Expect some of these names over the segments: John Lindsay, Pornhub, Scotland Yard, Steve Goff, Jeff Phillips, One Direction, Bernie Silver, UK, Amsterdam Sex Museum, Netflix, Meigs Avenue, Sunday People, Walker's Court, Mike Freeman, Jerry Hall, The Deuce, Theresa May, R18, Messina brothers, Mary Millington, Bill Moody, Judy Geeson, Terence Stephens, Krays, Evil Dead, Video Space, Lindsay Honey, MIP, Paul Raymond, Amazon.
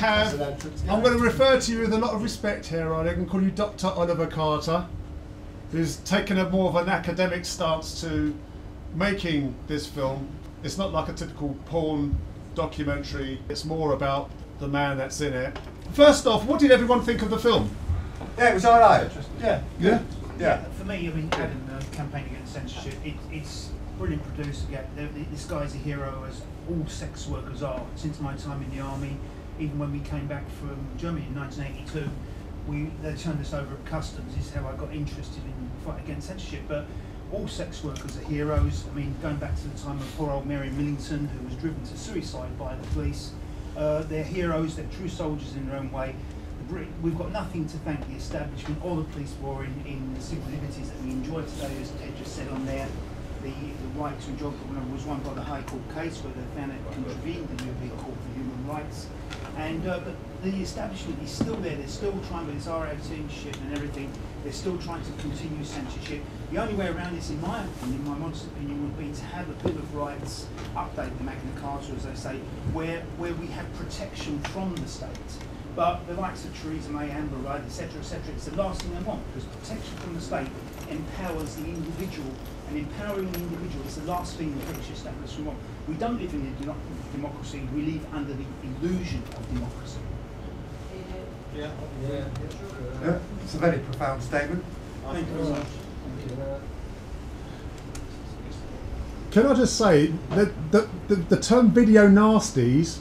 have, I'm going to refer to you with a lot of respect here, I'm going to call you Dr. Oliver Carter, who's taken a more of an academic stance to making this film. It's not like a typical porn documentary, it's more about the man that's in it. First off, what did everyone think of the film? Yeah, it was alright. Yeah. Yeah? Yeah. For me, I mean, Adam, the campaign against censorship, it's brilliant produced. Yeah, this guy's a hero, as all sex workers are. Since my time in the army, even when we came back from Germany in 1982, they turned us over at customs. This is how I got interested in the fight against censorship. But all sex workers are heroes. I mean, going back to the time of poor old Mary Millington, who was driven to suicide by the police. They're heroes, they're true soldiers in their own way. We've got nothing to thank the establishment or the police for in the civil liberties that we enjoy today, as Ted just said on there. The right to a job was won by the High Court case, where they found it contravened the European Court for Human Rights. And but the establishment is still there, they're still trying, with this R18 shit and everything, they're still trying to continue censorship. The only way around this, in my opinion, my modest opinion, would be to have a Bill of Rights, update the Magna Carta, as they say, where we have protection from the state. But the likes of Theresa May, Amber Rudd, etc., etc., it's the last thing they want, because protection from the state empowers the individual, and empowering the individual is the last thing the British establishment want. We don't live in a democracy, we live under the illusion of democracy. Yeah. Yeah. Yeah. It's a very profound statement. Thank you very much. Can I just say that the term video nasties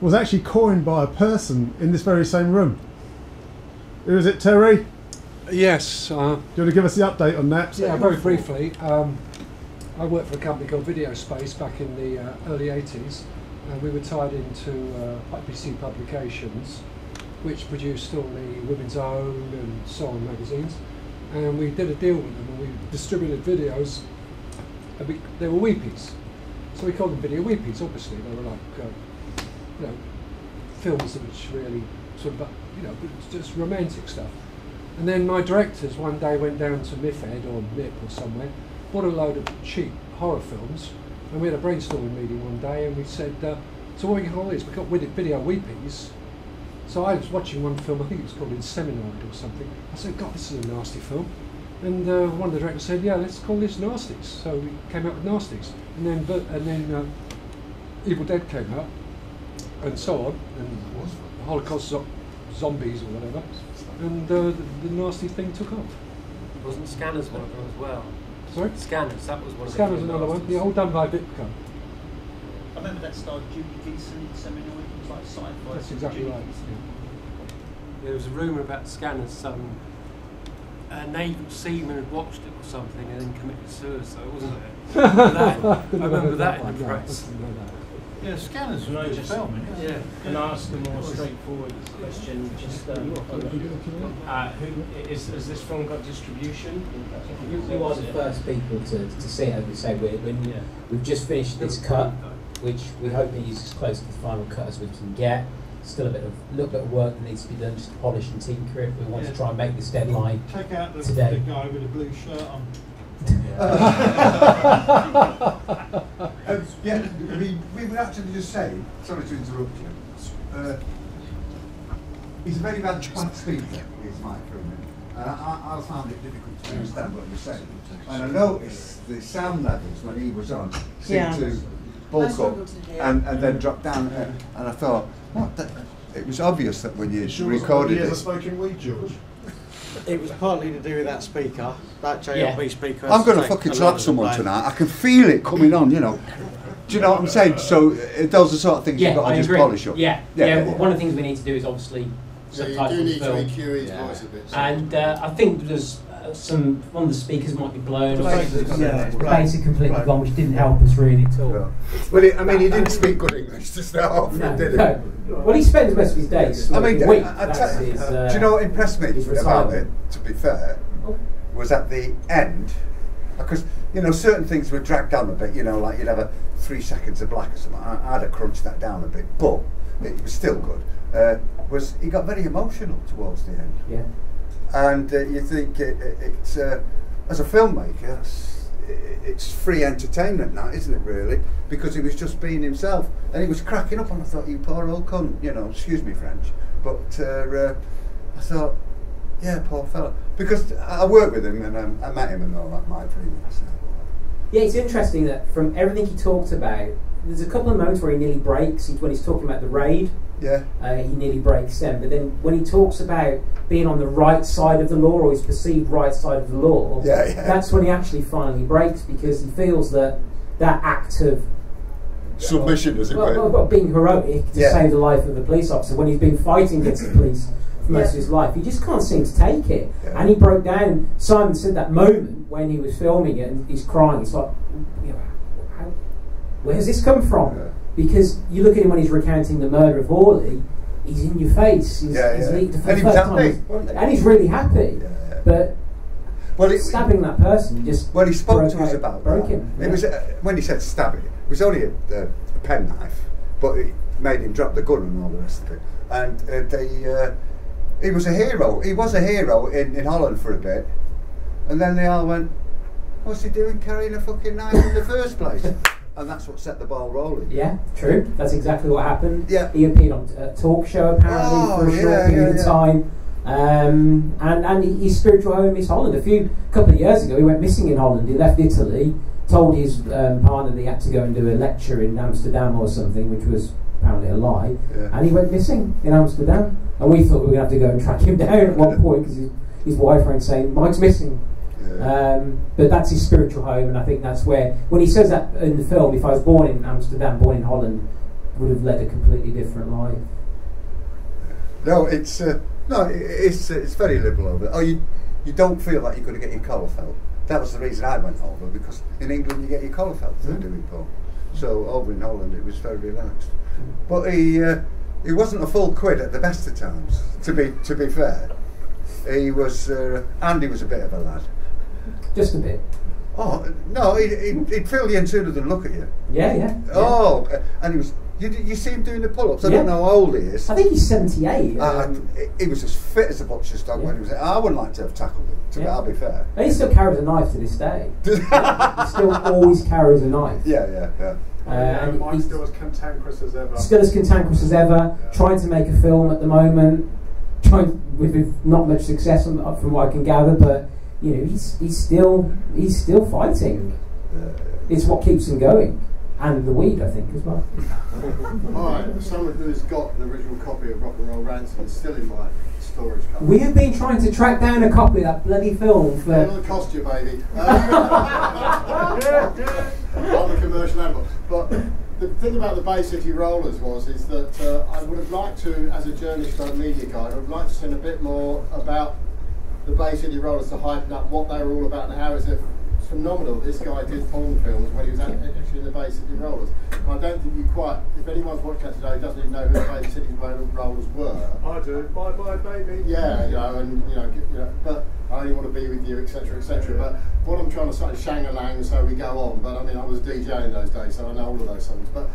was actually coined by a person in this very same room. Who is it, Terry? Yes. Do you want to give us the update on that? Yeah, very briefly. I worked for a company called Video Space back in the early 80s, and we were tied into IPC Publications, which produced all the Women's Own and so on magazines. And we did a deal with them, and we distributed videos, and they were weepies. So we called them video weepies, obviously. They were like, you know, films which really sort of, you know, just romantic stuff. And then my directors one day went down to MIFED or MIP or somewhere, bought a load of cheap horror films, and we had a brainstorming meeting one day, and we said, so what we can call these? We got video weepies. So I was watching one film, I think it was called Inseminoid or something. I said, God, this is a nasty film. And one of the directors said, yeah, let's call this Nasties. So we came out with Nasties. And then, Evil Dead came out, and so on, and Holocaust zombies or whatever. And the nasty thing took off. Wasn't Scanners one of them as well? Sorry? Scanners, that was one of them. Scanners, another one. Yeah, all done by Vipco. I remember that starred Judy Geeson in Seminoid. It was like sci-fi. That's exactly right. Yeah. There was a rumour about Scanners. A naval seaman had watched it or something and then committed suicide, wasn't it? I remember that in the press. Yeah, Scanners was an old film. Yeah. Can I ask a more straightforward question? Just, has this film got distribution? We were the first people to see it, as we say. We've just finished this cut, which we hope is as close to the final cut as we can get. Still a little bit of work that needs to be done just to polish and tinker it. We want to try and make this deadline today. Check out the guy with a blue shirt on. Yeah, I mean, we would actually just say, sorry to interrupt you, he's a very bad speaker, is Mike Freeman, and I found it difficult to understand what you're saying. And I noticed the sound levels when he was on seemed to bulk up and then drop down, and I thought, what the? It was obvious that when you recorded it. Smoking weed, George. It was partly to do with that speaker, that JLB speaker. I'm going to fucking slap someone tonight. I can feel it coming on, you know. Do you know what I'm saying? So those are the sort of things you've got to just polish up. Yeah. One of the things we need to do is obviously subtitle the film. You do need to EQ his voice a bit. So. And I think there's one of the speakers might be blown. Basic completely blown, which didn't help us really at all. Yeah. Well, I mean, he didn't speak good English to start off, did he? No. Well, he spends most of his days. I mean, do you know what impressed me about it? To be fair, was at the end, because you know certain things were dragged down a bit. You know, like you'd have a 3 seconds of black or something. I'd have crunched that down a bit, but it was still good. Was he got very emotional towards the end? Yeah. And you think it's as a filmmaker, it's free entertainment now, isn't it, really? Because he was just being himself, and he was cracking up, and I thought, you poor old cunt, you know, excuse me French, but I thought, yeah, poor fella, because I worked with him and I met him and all that, Mike Freeman. So. Yeah, it's interesting that from everything he talked about, there's a couple of moments where he nearly breaks. When he's talking about the raid, yeah, he nearly breaks then. But then when he talks about being on the right side of the law, or his perceived right side of the law, yeah, yeah, that's when he actually finally breaks, because he feels that that act of submission, is well, being heroic to save the life of the police officer when he's been fighting against the police for most of his life. He just can't seem to take it, and he broke down. Simon said that moment when he was filming it, and he's crying. It's like, you know, where has this come from? Yeah. Because you look at him when he's recounting the murder of Hawley, he's in your face. He's, and he's really happy. Yeah, yeah. But stabbing that person just. Well, he spoke to us about that. It was when he said stab it. It was only a penknife, but it made him drop the gun and all the rest of it. And he was a hero. He was a hero in Holland for a bit, and then they all went, "What's he doing carrying a fucking knife in the first place?" And that's what set the ball rolling. Yeah, true. That's exactly what happened. Yeah. He appeared on a talk show apparently for a short period of time. And his spiritual home is Holland. A couple of years ago, he went missing in Holland. He left Italy, told his partner that he had to go and do a lecture in Amsterdam or something, which was apparently a lie. Yeah. And he went missing in Amsterdam. And we thought we were going to have to go and track him down at one point, because his wife rang saying, "Mike's missing." Yeah. But that's his spiritual home, and I think that's where, when he says that in the film, "If I was born in Amsterdam, born in Holland, would have led a completely different life." No, it's very liberal over there. Oh, you don't feel like you're going to get your collar felt. That was the reason I went over, because in England you get your collar felt for doing porn. So over in Holland it was very relaxed. But he wasn't a full quid at the best of times. To be fair, he was. Andy was a bit of a lad. Just a bit. Oh no, he'd fill you in sooner than look at you. Yeah, yeah. Oh, and he was. You see him doing the pull-ups. I don't know how old he is. I think he's 78. He was as fit as a butcher's dog when he was. I wouldn't like to have tackled him. I'll be fair. And he still carries a knife to this day. He still always carries a knife. Yeah, yeah, yeah. Mine's still as cantankerous as ever. Still as cantankerous as ever. Yeah. Trying to make a film at the moment. With not much success from what I can gather, but you know, he's still fighting. It's what keeps him going, and the weed, I think, as well. Alright, someone who's got the original copy of Rock and Roll Ransom is still in my storage cupboard. We have been trying to track down a copy of that bloody film for... It'll cost you, baby. On the commercial animal. But the thing about the Bay City Rollers is that I would have liked to, as a journalist and media guy, I would have liked to send a bit more about the Bay City Rollers to hype up what they were all about and how it's phenomenal this guy did porn films when he was actually in the Bay City Rollers. And I don't think you quite, if anyone's watched that today, doesn't even know who the Bay City Rollers were. I do. Bye bye baby. Yeah, you know, and you know, but I only want to be with you, etc, etc. But what I'm trying to say is shang-a-lang, so we go on. But I mean, I was DJing in those days, so I know all of those songs. But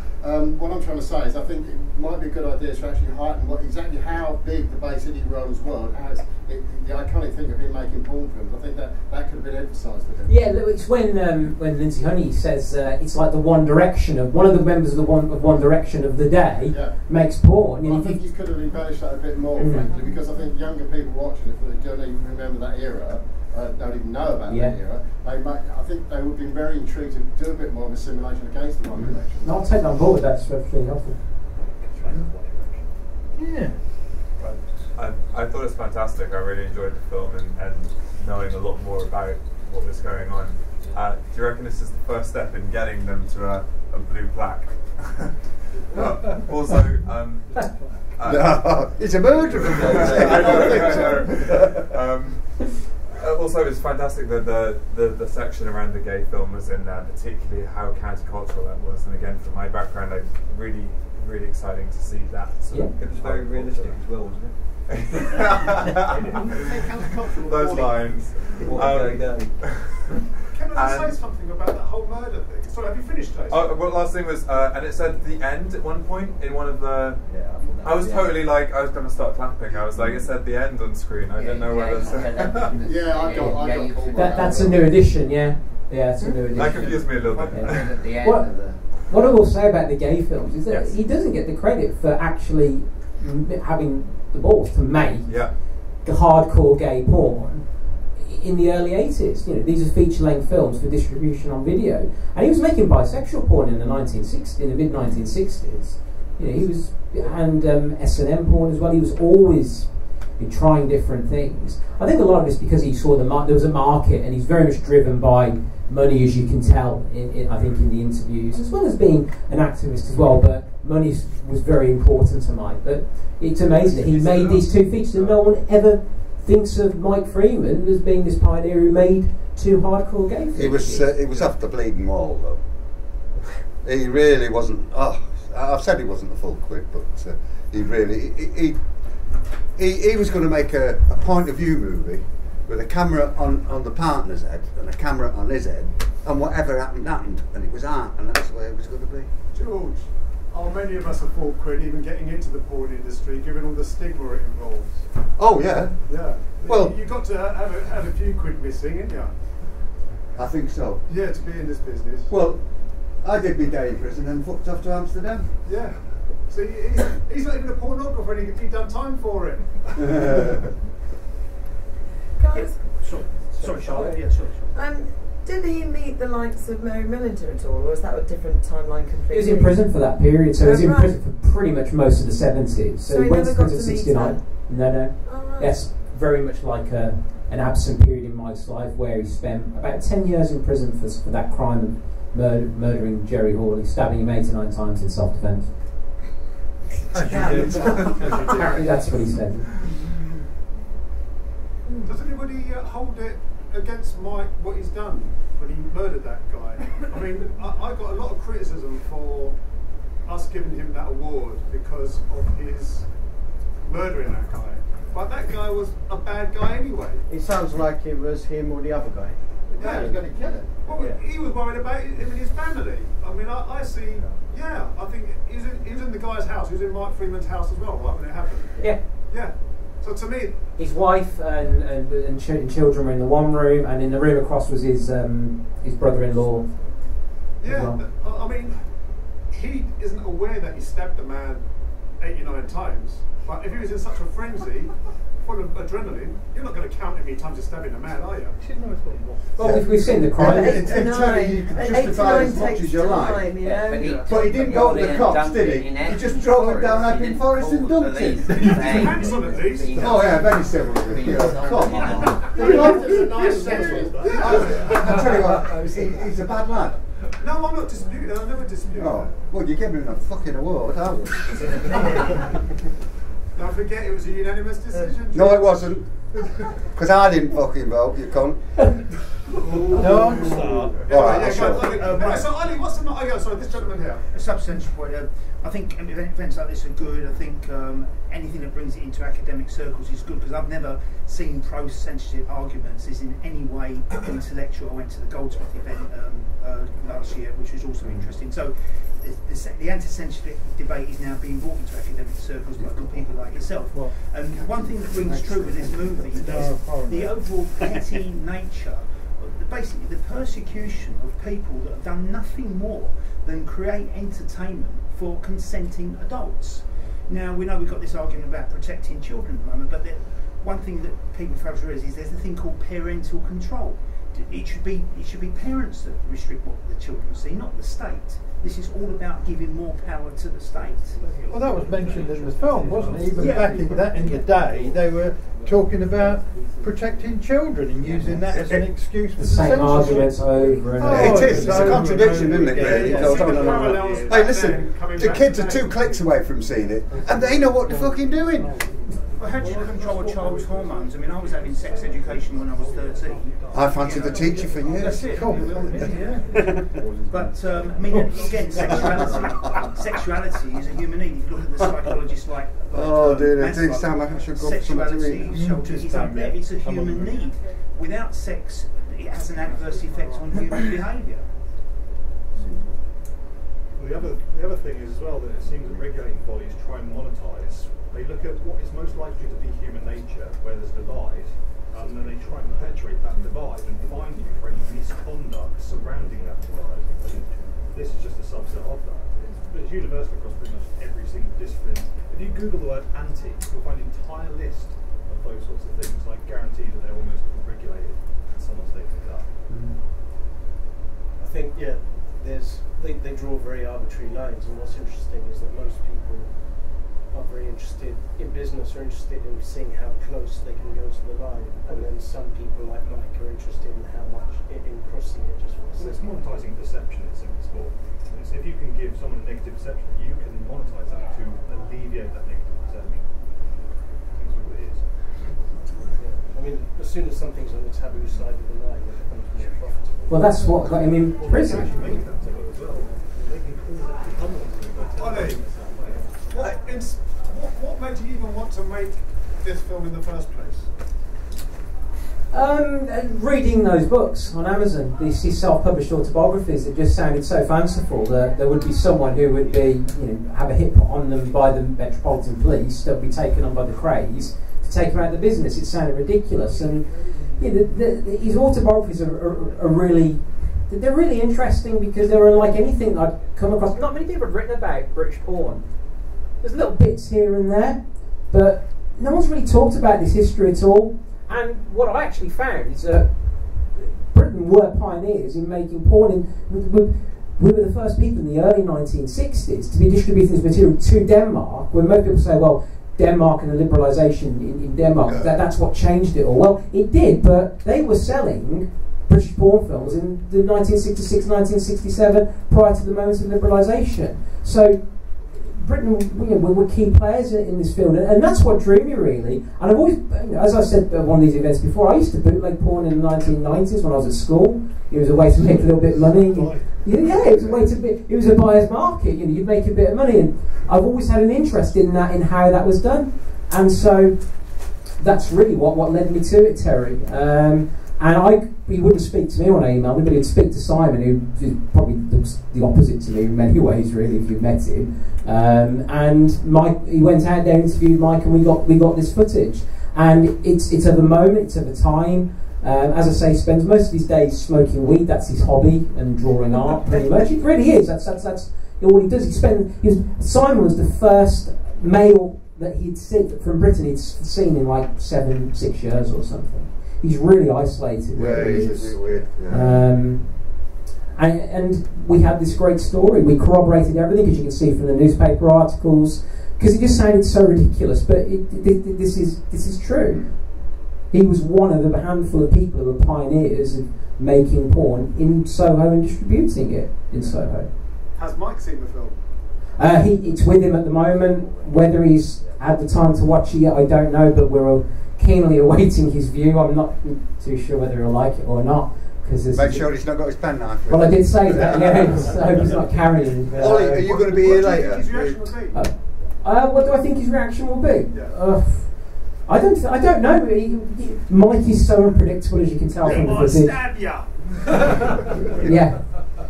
what I'm trying to say is I think it might be a good idea to actually heighten exactly how big the Bay City Rollers were, as the iconic thing of him making porn films. I think that could have been emphasised with him. Yeah, it's when Lindsay Honey says it's like the One Direction of one of the members of the One Direction of the day makes porn. Well, I think you could have embellished that a bit more, frankly, because I think younger people watching it, if they don't even remember that era, don't even know about that era. They might, I think they would have been very intrigued to do a bit more of a simulation against the One Direction. No, I'll take that on board. That's really helpful. Yeah. I thought it was fantastic. I really enjoyed the film and knowing a lot more about what was going on. Do you reckon this is the first step in getting them to a blue plaque? No, it's a murder. Also, it's fantastic that the section around the gay film was in there, particularly how countercultural that was. And again, from my background, like really exciting to see that. Yeah, it was very realistic as well, wasn't it? Those lines. Can I say something about that whole murder thing? Sorry, have you finished, Jason? Oh, well, last thing was, and it said the end at one point in one of the. Yeah, I was totally like, I was going to start clapping. I was like, it said the end on screen. I didn't know whether. Yeah, I got. That's a new edition. Yeah. Yeah, sort of that confused me a little bit. Yeah, what I will say about the gay films is that he doesn't get the credit for actually having the balls to make the hardcore gay porn in the early 80s. You know, these are feature-length films for distribution on video, and he was making bisexual porn in the mid 1960s. You know, he was, and S&M porn as well. He was always trying different things. I think a lot of it's because he saw there was a market, and he's very much driven by money, as you can tell, I think, in the interviews, as well as being an activist as well, but money was very important to Mike. But it's amazing that he made these two features, and no one ever thinks of Mike Freeman as being this pioneer who made two hardcore gay films. It was after Bleeding Wall, though. He really wasn't, I've said he wasn't a full quid, but he really, he was going to make a point of view movie with a camera on the partner's head and a camera on his head, and whatever happened happened, and it was art, and that's the way it was going to be. George, are many of us a full quid even getting into the porn industry, given all the stigma it involves? Oh yeah. Yeah. Well, you got to have a few quid missing, didn't you? I think so. Yeah, to be in this business. Well, I did my day in prison and fucked off to Amsterdam. Yeah. See, he's not even a pornographer, and he'd done time for it. Sorry, Charlotte. Yeah, sorry. Did he meet the likes of Mary Millington at all, or is that a different timeline completely? He was in prison for that period, so he was in prison for pretty much most of the 70s. So he went to prison in 69. No, no. Oh, right. That's very much like an absent period in Mike's life, where he spent about 10 years in prison for that crime of murdering Jerry Hall, stabbing him 89 times in self-defence. Apparently that's what he said. Does anybody hold it against Mike what he's done when he murdered that guy? I mean, I got a lot of criticism for us giving him that award because of his murdering that guy. But that guy was a bad guy anyway. It sounds like it was him or the other guy. Yeah, he was going to kill him. Well, he was worried about him and his family. I mean, I see, I think he was in the guy's house. He was in Mike Freeman's house as well, right, when it happened. Yeah. Yeah. So to me... His wife and children were in the one room, and in the room across was his brother-in-law. Yeah, well. I mean, he isn't aware that he stabbed a man 89 times, but if he was in such a frenzy, full of adrenaline, you're not going to count how many times you're stabbing a man, are you? Well, we've seen the crime. You can justify as much as you like. But he didn't go to the cops, did he? He just drove him down Epping Forest and dumped him. Hands on at least. Oh yeah, very civil. Come on. I'll tell you what, he's a bad lad. No, I'm not disputing. I'll never dispute. Oh, well, you gave him a fucking award, aren't you? Don't forget, it was a unanimous decision. No, it wasn't. Because I didn't fucking vote, you cunt. No, I'm sorry. Alright, so, Ollie, what's the matter? Oh, yeah, sorry, this gentleman here. A substantial point. I think events like this are good. I think anything that brings it into academic circles is good, because I've never seen pro-censorship arguments as in any way intellectual. I went to the Goldsmith event last year, which was also interesting. So the anti-censorship debate is now being brought into academic circles by good people like yourself. Well, and one thing that rings true with this movie is the overall petty nature, basically the persecution of people that have done nothing more than create entertainment for consenting adults. Now, we know we've got this argument about protecting children at the moment, but one thing that people fail to realise is there's a thing called parental control. It should be parents that restrict what the children see, not the state. This is all about giving more power to the state. Well, that was mentioned in the film, wasn't it? Even back in the day, they were talking about protecting children and using that as an excuse for the same arguments over and over. It is. It's a contradiction, isn't it? Really? Hey, listen, the kids are 2 clicks away from seeing it, and they know what they're fucking doing. Well, how do you control a child's hormones? I mean, I was having sex education when I was 13. I fancied the teacher for years. That's it. Cool. Yeah. But, I mean, again, sexuality is a human need. If you look at the psychologists like... it sound like I should go for something to eat. It's a human need. Without sex, it has an adverse effect on human behaviour. Well, the other thing is as well that it seems that regulating bodies try and monetise. They look at what is most likely to be human nature, where there's divide, and then they try and perpetuate that divide and fine you for any misconduct surrounding that divide. And this is just a subset of that. It's universal across pretty much every single discipline. If you Google the word anti, you'll find an entire list of those sorts of things, like guaranteed that they're almost regulated and someone's taking it up. I think, yeah, they draw very arbitrary lines, and what's interesting is that most people are very interested in business, are interested in seeing how close they can go to the line, and then some people like Mike are interested in how much in crossing it just for a second. It's monetizing perception in simple sport. So if you can give someone a negative perception, you can monetize that to alleviate that negative perception. That's what it is. Yeah. I mean, as soon as something's on the taboo side of the line, it becomes more profitable. Well, that's what I mean. Prison. What made you even want to make this film in the first place? Reading those books on Amazon, these self-published autobiographies, it just sounded so fanciful that there would be someone who would be, have a hit put on them by the Metropolitan Police, they'll be taken on by the Krays to take them out of the business. It sounded ridiculous, and his autobiographies are really. They're really interesting because they're unlike anything that I've come across. Not many people have written about British porn. There's little bits here and there, but no one's really talked about this history at all. And what I actually found is that Britain were pioneers in making porn. We were the first people in the early 1960s to be distributing this material to Denmark, where most people say, well, Denmark and the liberalisation in Denmark, that's what changed it all. Well, it did, but they were selling British porn films in the 1966, 1967, prior to the moment of liberalisation. So Britain, we were key players in this field, and that's what drew me really. And I've always, as I said at one of these events before, I used to bootleg porn in the 1990s when I was at school. It was a way to make a little bit of money. Yeah, it was a way to it was a buyer's market. You'd make a bit of money, and I've always had an interest in that, in how that was done, and so that's really what led me to it, Terry. He wouldn't speak to me on email, but he'd speak to Simon, who probably looks the opposite to me in many ways, really, if you've met him. And Mike, he went out there, interviewed Mike, and we got this footage. And it's of a moment, it's of a time. As I say, he spends most of his days smoking weed. That's his hobby, and drawing art, pretty much. It really is. That's all he does. Simon was the first male that he'd seen from Britain. He'd seen in like 7, 6 years or something. He's really isolated. Yeah, he's weird. Yeah. And we had this great story. We corroborated everything, as you can see from the newspaper articles, because it just sounded so ridiculous. But this is true. He was one of the handful of people who were pioneers of making porn in Soho and distributing it in Soho. Has Mike seen the film? It's with him at the moment. Whether he's had the time to watch it yet, I don't know. But we're keenly awaiting his view. I'm not too sure whether he'll like it or not. Make sure he's not got his penknife. Well, I did say that. Yeah, so I hope he's not carrying it. Ollie, are you going to be here later? What do you think his reaction will be? What do I think his reaction will be? Yeah. I don't know. Mike is so unpredictable, as you can tell. I'll stab ya. Yeah.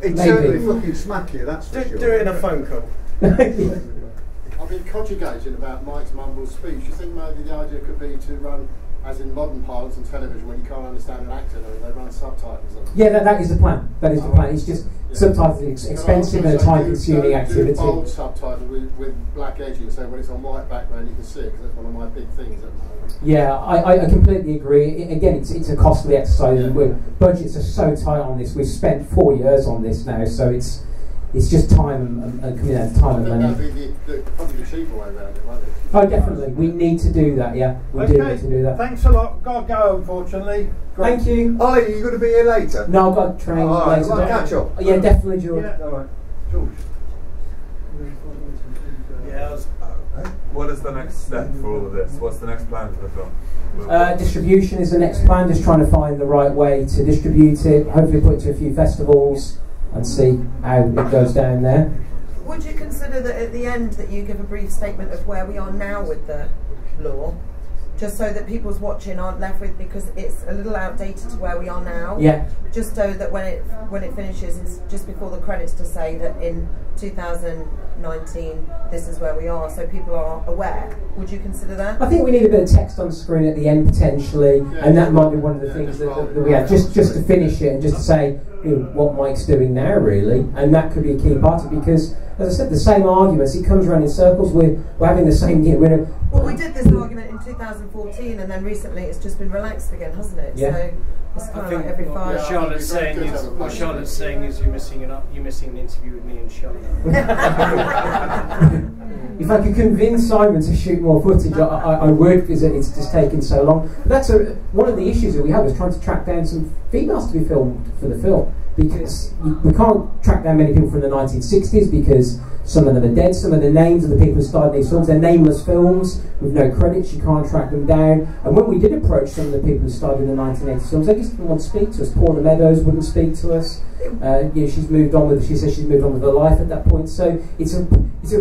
He'd certainly fucking smack you. That's for sure. Do it in a phone call. I've been conjugating about Mike's mumbled speech. You think maybe the idea could be to run, as in modern parlance on television, when you can't understand an actor, they run subtitles on it? Yeah, that is the plan. That is the plan. It's just subtitles is expensive and a time-consuming activity. Do bold subtitle with black edging, so when it's on white background you can see it, because that's one of my big things. Yeah, I completely agree. Again, it's a costly exercise. Yeah. Budgets are so tight on this. We've spent 4 years on this now, so it's. It's just time and money. Probably the cheaper way around it, won't it? Oh, definitely. We need to do that, yeah. We do need to do that. Thanks a lot. Got to go, unfortunately. Great. Thank you. Ollie, are you going to be here later? No, I've got a train later. Right, catch up. Oh, yeah, definitely, George. Yeah, all right. George. Yeah, what is the next step for all of this? What's the next plan for the film? Distribution is the next plan. Just trying to find the right way to distribute it. Hopefully put it to a few festivals. And see how it goes down there. Would you consider that at the end that you give a brief statement of where we are now with the law just so that people's watching aren't left with, because it's a little outdated to where we are now. Yeah. Just so that when it finishes, it's just before the credits to say that in 2019 this is where we are, so people are aware. Would you consider that? I think we need a bit of text on screen at the end potentially, yeah, and that might be one of the things that we have, just to finish it and just to say, you know, what Mike's doing now really, and that could be a key part of it, because as I said, the same arguments, he comes around in circles, we're having the same game. Well, we did this argument in 2014, and then recently it's just been relaxed again, hasn't it? Yeah. So it's kind of like every 5 years. What Charlotte's saying is you're missing an interview with me and Charlotte. If I could convince Simon to shoot more footage, I would, because it's just taking so long. That's one of the issues that we have, is trying to track down some females to be filmed for the film, because we can't track down many people from the 1960s, because some of them are dead, some of the names of the people who starred in these films, they're nameless films with no credits, you can't track them down. And when we did approach some of the people who starred in the 1980s films, they just didn't want to speak to us. Paula Meadows wouldn't speak to us. You know, she says she's moved on with her life at that point, so it's a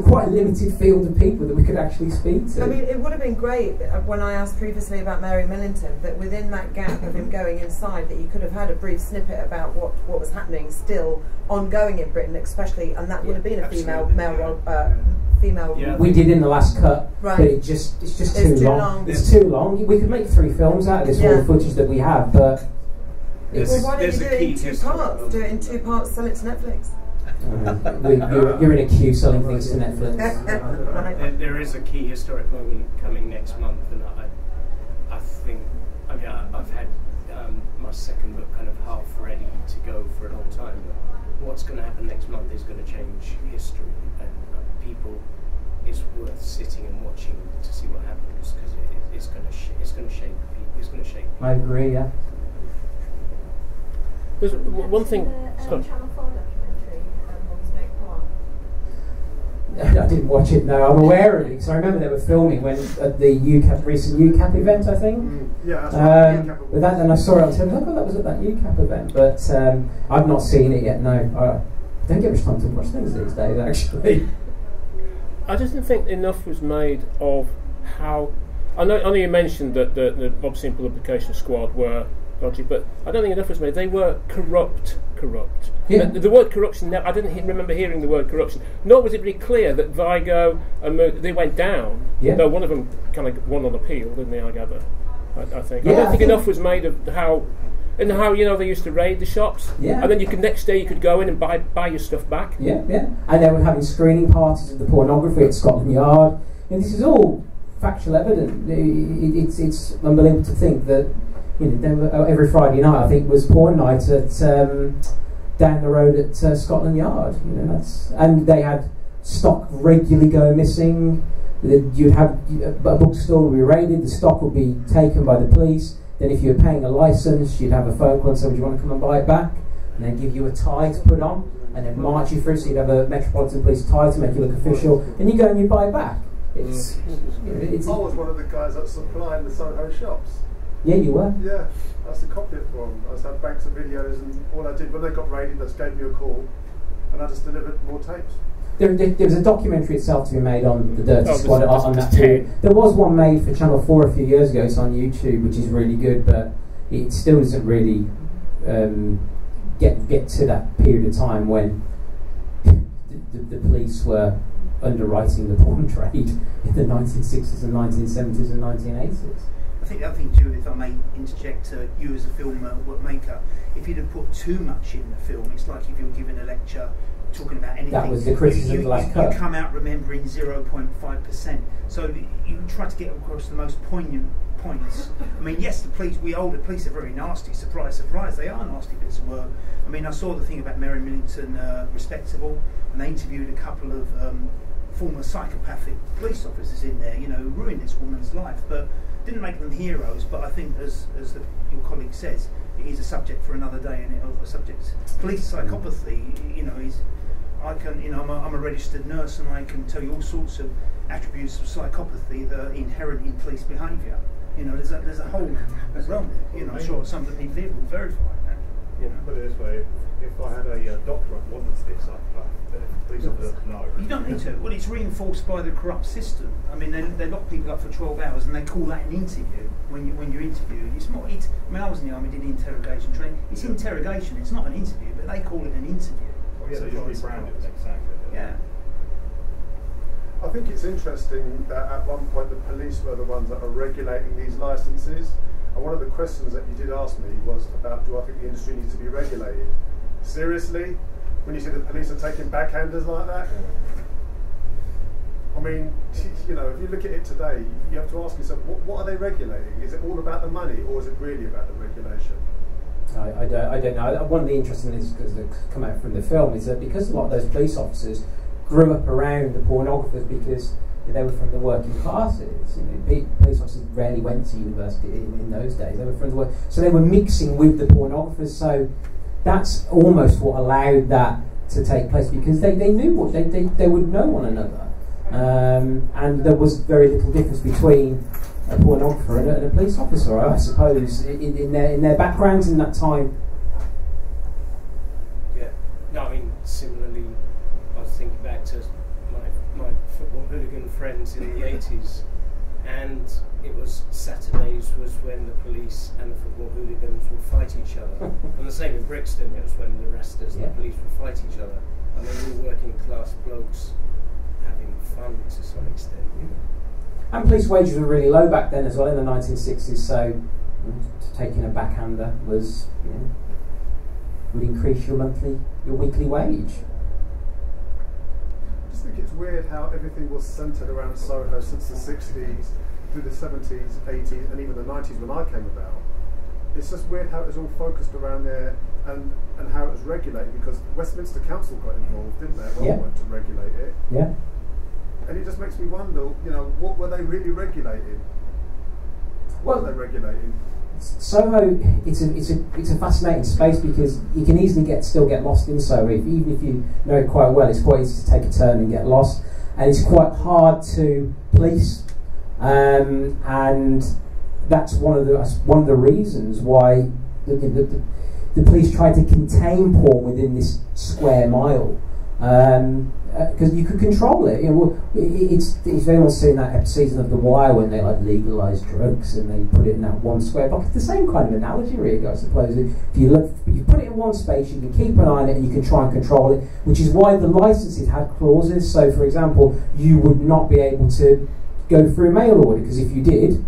quite limited field of people that we could actually speak to. I mean, it would have been great when I asked previously about Mary Millington, that within that gap of him going inside, that you could have had a brief snippet about what was happening still ongoing in Britain, especially, and that would have been a female. We did in the last cut, right. But it's just too long. It's too long. We could make 3 films out of this all the footage that we have, but well, why don't you do it in 2 parts? Do it in 2 parts, sell it to Netflix. You're in a queue selling things to Netflix. There is a key historic moment coming next month, and I think, I mean, I've had my second book kind of half ready to go for a long time. What's going to happen next month is going to change history, and people, it's worth sitting and watching to see what happens, because it's going to shape. I agree. Yeah. There's one thing. Channel 4 documentary, Woman's Make One. I didn't watch it. No, I'm aware of it because I remember they were filming when at the recent UCAP event, I think. Mm. Yeah. That's UCAP with that, and I saw it on TV. I thought that was at that UCAP event, but I've not seen it yet. No, I don't get much time to watch things these days. Actually, I just didn't think enough was made of how. I know you mentioned that the Obscene Publication Squad were. But I don't think enough was made. They were corrupt. Yeah. The word corruption, I didn't remember hearing the word corruption. Nor was it really clear that Vigo and they went down. Yeah. Though one of them kind of won on appeal, didn't they, I gather? I think. Yeah, I don't think enough was made of how you know they used to raid the shops. Yeah. And then you could next day you could go in and buy your stuff back. Yeah, yeah. And they were having screening parties of the pornography at Scotland Yard. And this is all factual evidence. It's unbelievable to think that. You know, every Friday night, I think, was porn night at down the road at Scotland Yard. You know, and they had stock regularly go missing. You'd have a bookstore would be raided. The stock would be taken by the police. Then, if you were paying a license, you'd have a phone call and say, "Would you want to come and buy it back?" And they'd give you a tie to put on, and they'd march you through. So you'd have a Metropolitan Police tie to make you look official, and you go and you buy it back. It's I was one of the guys that supplied the Soho shops. Yeah, you were. Yeah, I was the copier for them. I had banks of videos, and all I did when they got raided, they just gave me a call, and I just delivered more tapes. There was a documentary itself to be made on the Dirty Squad on that too. There was one made for Channel 4 a few years ago. It's on YouTube, which is really good, but it still doesn't really get to that period of time when the police were underwriting the porn trade in the 1960s and 1970s and 1980s. I think, Julie, if I may interject, you as a filmmaker, if you'd have put too much in the film, it's like if you were giving a lecture talking about anything. That was the criticism of the last cut. You come out remembering 0.5%. So you try to get across the most poignant points. I mean, yes, the police are very nasty. Surprise, surprise, they are nasty, but it's a word. I mean, I saw the thing about Mary Millington, Respectable, and they interviewed a couple of former psychopathic police officers in there, you know, who ruined this woman's life. But didn't make them heroes, but I think, as your colleague says, it is a subject for another day, and police psychopathy. You know, I'm a registered nurse, and I can tell you all sorts of attributes of psychopathy that are inherent in police behaviour. You know, there's a whole realm. You know, I'm sure some of the people here will verify that. You know, put it this way: if I had a doctor, I'd want this. I'd Please have a look. No. You don't need to. Well, it's reinforced by the corrupt system. I mean, they lock people up for 12 hours and they call that an interview when you interview. It's not. It's, I mean, I was in the army, did interrogation training. It's interrogation. It's not an interview, but they call it an interview. Oh yeah, so you'll rebrand it. Exactly. Yeah. I think it's interesting that at one point the police were the ones that are regulating these licences. And one of the questions that you did ask me was about, do I think the industry needs to be regulated? Seriously? When you see the police are taking backhanders like that? I mean, you know, if you look at it today, you have to ask yourself, what are they regulating? Is it all about the money, or is it really about the regulation? I don't know. One of the interesting things that's come out from the film is that because a lot of those police officers grew up around the pornographers because they were from the working classes. You know, police officers rarely went to university in those days. They were from the work, so they were mixing with the pornographers. So that's almost what allowed that to take place, because they knew what they would know one another, and there was very little difference between a pornographer and a police officer, I suppose, in their backgrounds in that time. Yeah. No, I mean, similarly, I was thinking back to my football hooligan friends in the 80s, and it was Saturdays was when the police and the football hooligans would fight each other, and the same in Brixton, it was when the wrestlers and the police would fight each other, and they were all working class blokes having fun to some extent, you know. And police wages were really low back then as well, in the 1960s, so taking a backhander was, you know, would increase your weekly wage. I think it's weird how everything was centred around Soho since the 60s through the 70s, 80s and even the 90s when I came about. It's just weird how it was all focused around there and how it was regulated, because Westminster Council got involved, didn't they, to regulate it. Yeah. And it just makes me wonder, you know, what were they really regulating? What were they regulating? Soho, it's a fascinating space, because you can easily still get lost in Soho, even if you know it quite well. It's quite easy to take a turn and get lost, and it's quite hard to police, and that's one of the reasons why the police tried to contain porn within this square mile, because you could control it. You know, if anyone's seen that season of The Wire when they like legalised drugs and they put it in that one square box, it's the same kind of analogy really, I suppose. If you put it in one space, you can keep an eye on it and you can try and control it, which is why the licences had clauses. So for example, you would not be able to go through mail order, because if you did,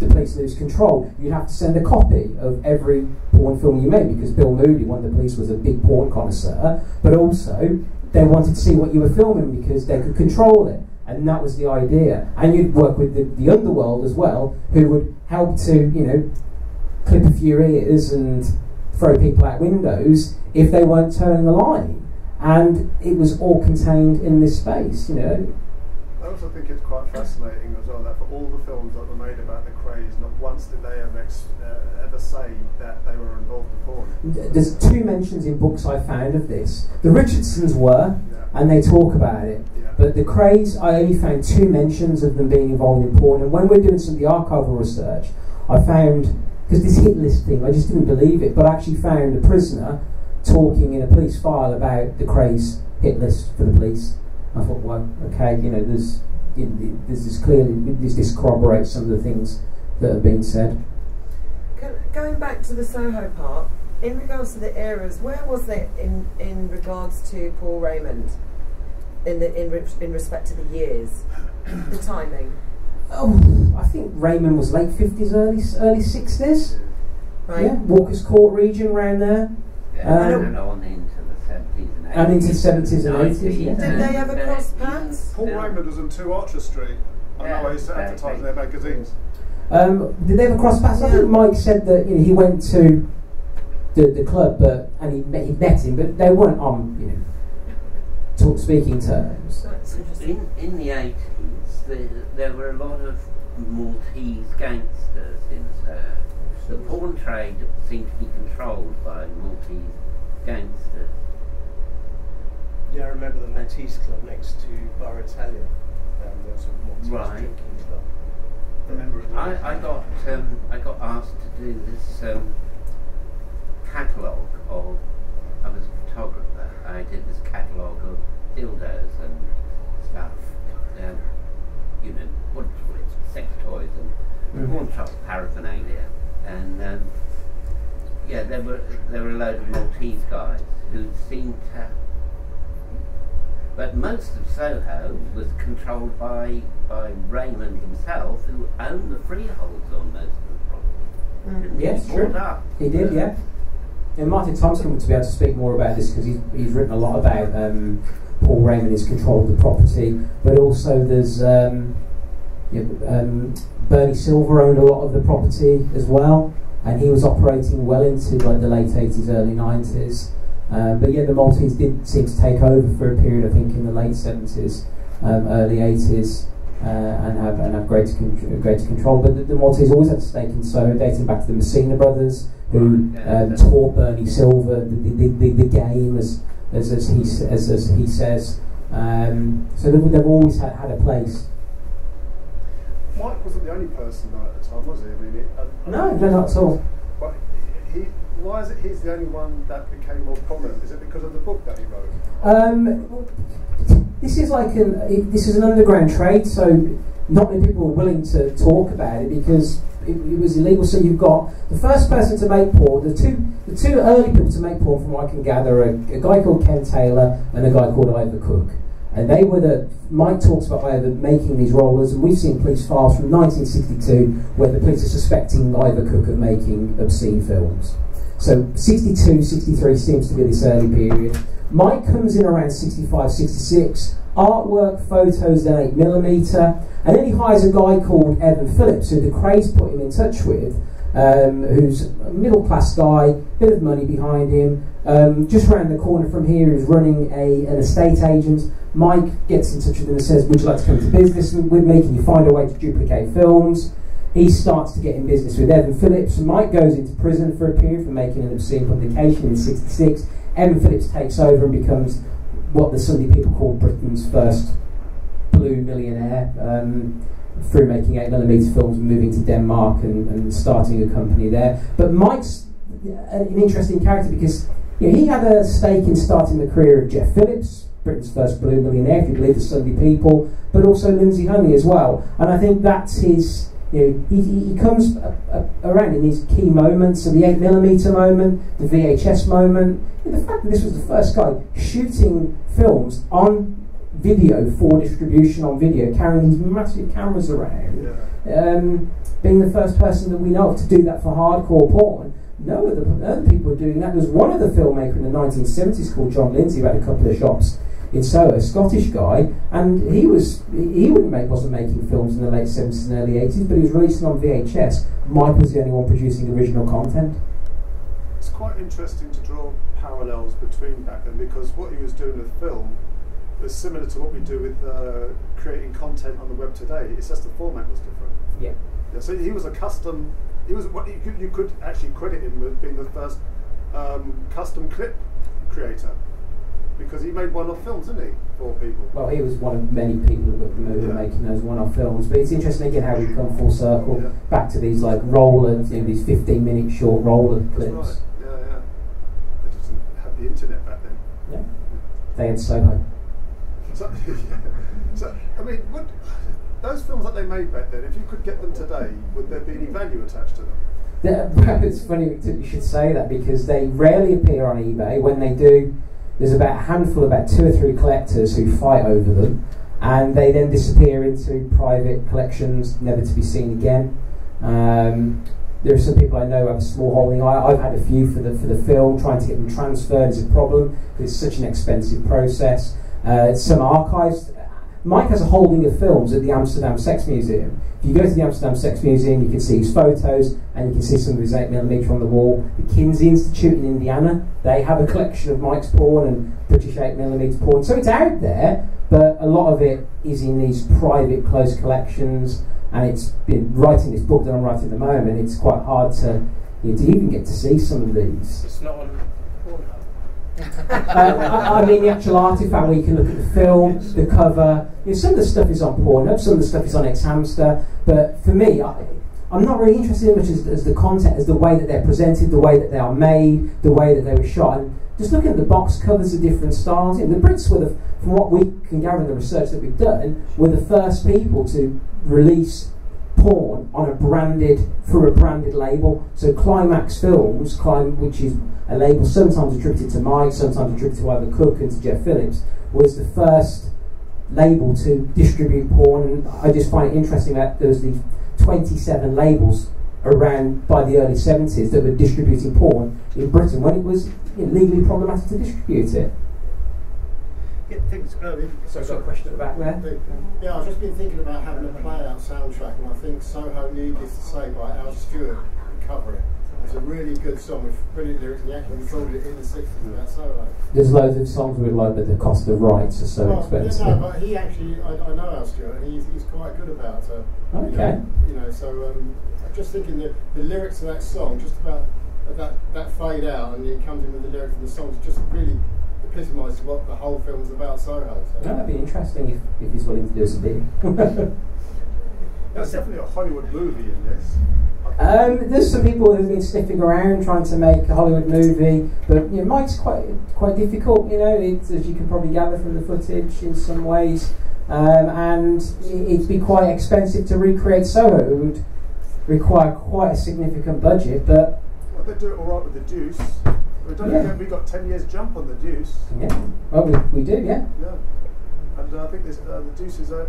the police lose control. You'd have to send a copy of every porn film you made, because Bill Moody, one of the police, was a big porn connoisseur, but also they wanted to see what you were filming because they could control it, and that was the idea. And you'd work with the underworld as well, who would help to, you know, clip a few ears and throw people out windows if they weren't turning the line. And it was all contained in this space, you know. I also think it's quite fascinating as well that for all the films that were made about the Krays, not once did they ever say that they were involved in porn. There's two mentions in books I found of this. The Richardsons were, and they talk about it, but the Krays, I only found two mentions of them being involved in porn. And when we're doing some of the archival research, I found, because this hit list thing, I just didn't believe it, but I actually found a prisoner talking in a police file about the Krays hit list for the police. I thought, well, okay, you know, there's this clearly, this corroborates some of the things that have been said. Going back to the Soho part, in regards to the eras, where was it in regards to Paul Raymond, in respect to the years, the timing? Oh, I think Raymond was late 50s, early 60s. Right. Yeah, Walker's Court region around there. Yeah, and on into the 70s. And into the 70s and 80s. Yeah. Did they ever cross paths? Paul Raymond was on 2 Archer Street. I know I used to advertise in their magazines. Did they ever cross paths? I think Mike said that, you know, he went to the club, but and he met him, but they weren't on, you know, speaking terms. In the 80s, there were a lot of Maltese gangsters in Soho. The porn trade seemed to be controlled by Maltese gangsters. Yeah, I remember the Maltese club next to Bar Italia. There was a Maltese drinking club. I got asked to do this catalogue of. I was a photographer. I did this catalogue of dildos and stuff, and, you know, what do you call it, sex toys and pawn shop paraphernalia, and yeah, there were a load of Maltese guys who seemed to, but most of Soho was controlled by Raymond himself, who owned the freeholds on most of the property. Yes, true. He did, yeah. And Martin Thompson would be able to speak more about this, because he's written a lot about Paul Raymond, his control of the property, but also there's Bernie Silver owned a lot of the property as well, and he was operating well into like the late 80s, early 90s. But yeah, the Maltese did seem to take over for a period, I think, in the late 70s, early 80s, and have greater control. But the Maltese always had a stake in Soho, dating back to the Messina brothers, who taught Bernie Silver the game, as he says. So they've always had a place. Mike wasn't the only person though at the time, was he? I mean, no, not at all. But why is it he's the only one that became more prominent? Is it because of the book that he wrote? This is like this is an underground trade, so not many people are willing to talk about it because it was illegal. So you've got the first person to make porn, the two early people to make porn, from what I can gather, a guy called Ken Taylor and a guy called Ivor Cook. And they were Mike talks about Ivor making these rollers, and we've seen police files from 1962 where the police are suspecting Ivor Cook of making obscene films. So 62, 63 seems to be this early period. Mike comes in around 65, 66, artwork, photos, then 8mm, and then he hires a guy called Evan Phillips, who the Krays put him in touch with, who's a middle-class guy, bit of money behind him. Just around the corner from here is running an estate agent. Mike gets in touch with him and says, would you like to come into business with me? Can you find a way to duplicate films? He starts to get in business with Evan Phillips. Mike goes into prison for a period for making an obscene publication in 66. Evan Phillips takes over and becomes what the Sunday People call Britain's first blue millionaire, through making 8mm films, moving to Denmark and starting a company there. But Mike's an interesting character because, you know, he had a stake in starting the career of Jeff Phillips, Britain's first blue millionaire, if you believe the Sunday People, but also Lindsay Honey as well. And I think that's his, you know, he comes around in these key moments, so the 8mm moment, the VHS moment, and the fact that this was the first guy shooting films on video for distribution on video, carrying these massive cameras around, yeah. Being the first person that we know of to do that for hardcore porn. No other people were doing that. There was one other filmmaker in the 1970s called John Lindsay, who had a couple of shops in Soho, a Scottish guy, and he wasn't making films in the late 70s and early 80s, but he was releasing on VHS. Mike was the only one producing original content. It's quite interesting to draw parallels between back then, because what he was doing with film was similar to what we do with creating content on the web today. It's just the format was different. Yeah. Yeah, so he was accustomed. He was what you could actually credit him with being the first custom clip creator, because he made one-off films, didn't he, for people? Well, he was one of many people that were making those one-off films. But it's interesting again how we come full circle, yeah, back to these like rollers, you know, these 15-minute short roller clips. Right. Yeah, yeah. They just didn't have the internet back then. Yeah. They had Soho. So, yeah. So I mean, what? Those films that they made back then, if you could get them today, would there be any value attached to them? Yeah, it's funny you should say that, because they rarely appear on eBay. When they do, there's about a handful, about 2 or 3 collectors who fight over them, and they then disappear into private collections, never to be seen again. There are some people I know who have a small holding. I've had a few for the film. Trying to get them transferred is a problem because it's such an expensive process. Some archives. Mike has a holding of films at the Amsterdam Sex Museum. If you go to the Amsterdam Sex Museum, you can see his photos, and you can see some of his 8mm on the wall. The Kinsey Institute in Indiana, they have a collection of Mike's porn and British 8mm porn. So it's out there, but a lot of it is in these private, close collections, and it's been writing this book that I'm writing at the moment. It's quite hard to, you know, to even get to see some of these. It's not on Pornhub. I mean, the actual artifact where you can look at the film, the cover. You know, some of the stuff is on Pornhub, some of the stuff is on X-Hamster, but for me, I'm not really interested in much as the content, as the way that they're presented, the way that they are made, the way that they were shot. And Just look at the box covers of different styles. And the Brits were, from what we can gather in the research that we've done, were the first people to release porn on a branded, through a branded label. So Climax Films, which is a label sometimes attributed to Mike, sometimes attributed to Ivor Cook and to Jeff Phillips, was the first label to distribute porn. And I just find it interesting that there was these 27 labels around by the early 70s that were distributing porn in Britain when it was legally problematic to distribute it. So I've got a question at the back there. Yeah, I've just been thinking about having a play-out soundtrack, and I think Soho Needless to Say by Al Stewart would cover it. It's a really good song with brilliant lyrics, and actually recorded it in the 60s about Soho. There's loads of songs we like, but the cost of rights are so expensive. Yeah, no, but he actually, I know Al Stewart, and he's quite good about it. Okay. You know, so I'm just thinking that the lyrics of that song, just about that fade out, and it comes in with the lyrics and the songs, just really epitomised what the whole film's about, Soho. So. That'd be interesting if he's willing to do us a bit. There's definitely a Hollywood movie in this. There's some people who've been sniffing around trying to make a Hollywood movie, but you know, Mike's quite difficult. You know, it's, as you can probably gather from the footage, in some ways, and it'd be quite expensive to recreate Soho. It would require quite a significant budget, but well, they do it all right with The Deuce. We got 10 years jump on The Deuce. Yeah, well, we do, yeah. Yeah. And I think this, The Deuce is, I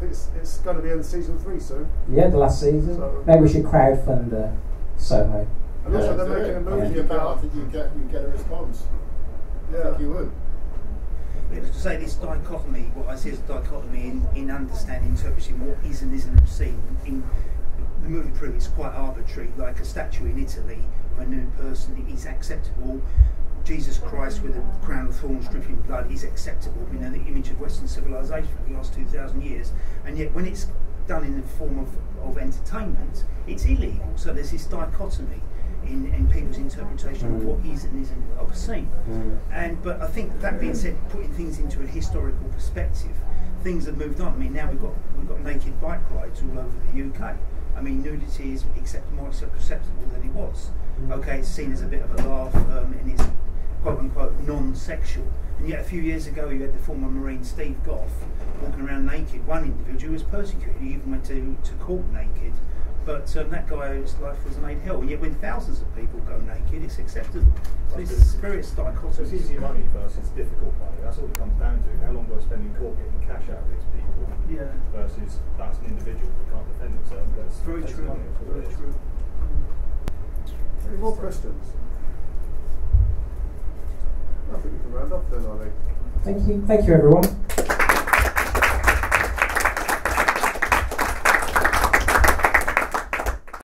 think it's going to be in season 3 soon. Yeah, the last season. So maybe we should crowdfund Soho. And yeah, also, they're making a movie about. I think you get a response. Yeah, I think you would. Yeah, to say this dichotomy, what I see as a dichotomy in understanding, interpreting what is and isn't obscene. In the movie proof, it's quite arbitrary. Like a statue in Italy, a nude person is acceptable. Jesus Christ with a crown of thorns dripping blood is acceptable. We know the image of Western civilization for the last 2,000 years, and yet when it's done in the form of entertainment, it's illegal. So there's this dichotomy in people's interpretation of what is and isn't obscene. But I think that being said, putting things into a historical perspective, things have moved on. I mean, now we've got naked bike rides all over the UK. I mean, nudity is more acceptable than it was. Okay, it's seen as a bit of a laugh, and it's quote unquote non-sexual, and yet a few years ago you had the former Marine Steve Goff walking around naked. One individual was persecuted, he even went to court naked, but that guy's life was made hell, and yet when thousands of people go naked it's acceptable. So it's various dichotomies. So it's easy money versus difficult money, that's all it comes down to. How long do I spend in court getting cash out of these people, yeah, versus that's an individual who can't defend himself. That's very true. Money, very true. Any more questions? I think we can round up then, I think. Thank you everyone.